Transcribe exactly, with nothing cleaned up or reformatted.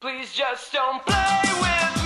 Please just don't play with me.